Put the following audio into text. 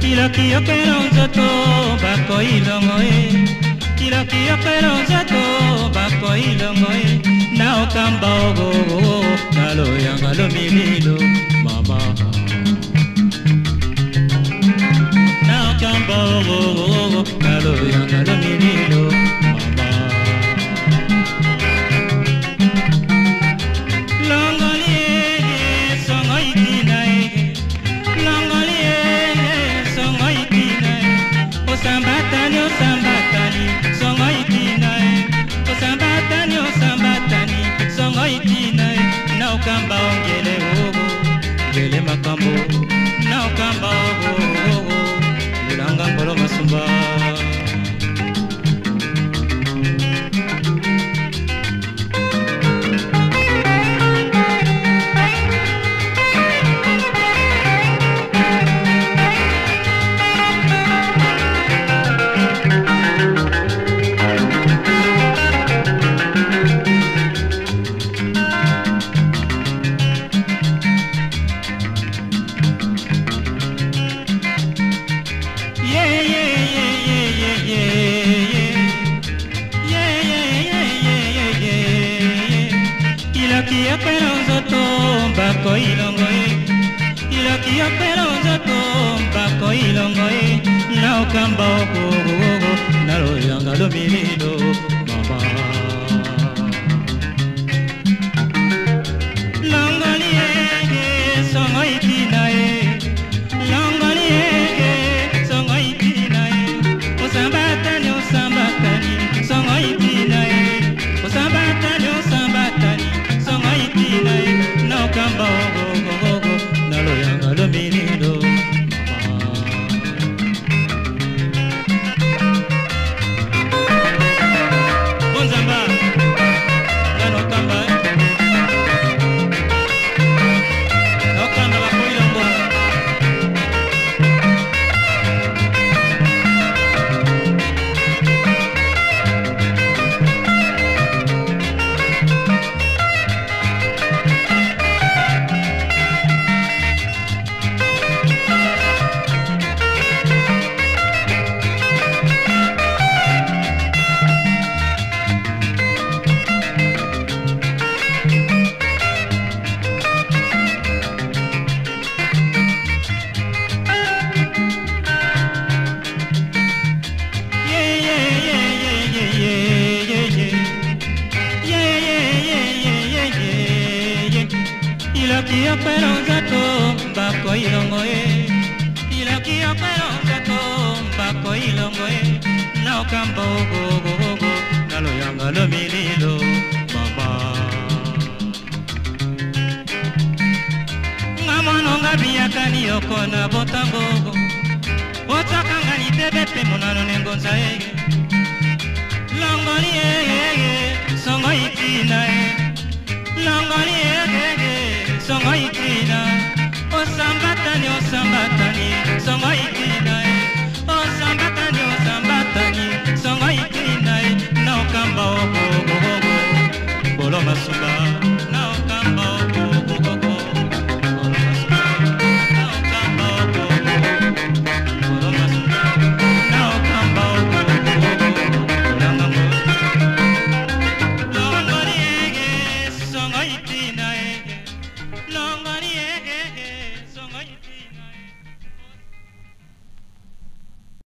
Kilo peronzo toba koilo moe, kilo peronzo toba koilo moe. Nao kamba ogo, nalo yangalo mililo, mama. Nao kamba ogo, nalo yangalo mililo, mama. Longolie songo ikinae, longolie. Sambatani, sambatani, songo ikinae. O sambatani, sambatani, songo ikinae. Na ukamba ongele ogo, ngele makambo. Na ukamba ogo, lulanga mbolo masumba. Ilokia peronzo tomba koilongoe, ilokia peronzo tomba koilongoe. Nao kamba ogo, nalo yanga lo mililo, mama. Longoliege songo ikinae, longoliege songo ikinae. Osambatani, osambatani, songo ikinae. Osambatani, osambatani. Kamba ogo, nalo yanga lo mililo. Bonzamba, nalo kamba. Nalo kamba la koilongo. Ilokia peronzo tomba koilongoe, ilokia peronzo tomba koilongoe. Nao kamba ogo, nalo yanga lo mililo, mama. Ngamono ngabiakani okona botango, otakanga ni tebete monano nengonza ege. Longoli ege, songo ikinae, longoli ege. Songo ikinae, o sambatani, songo ikinae, o sambatani, songo ikinae. Na okamba ogo, bolo masumba. Na okamba ogo, bolo masumba. Na okamba ogo, bolo masumba. Na okamba ogo, bolo masumba. Longoliege, songo ikinae.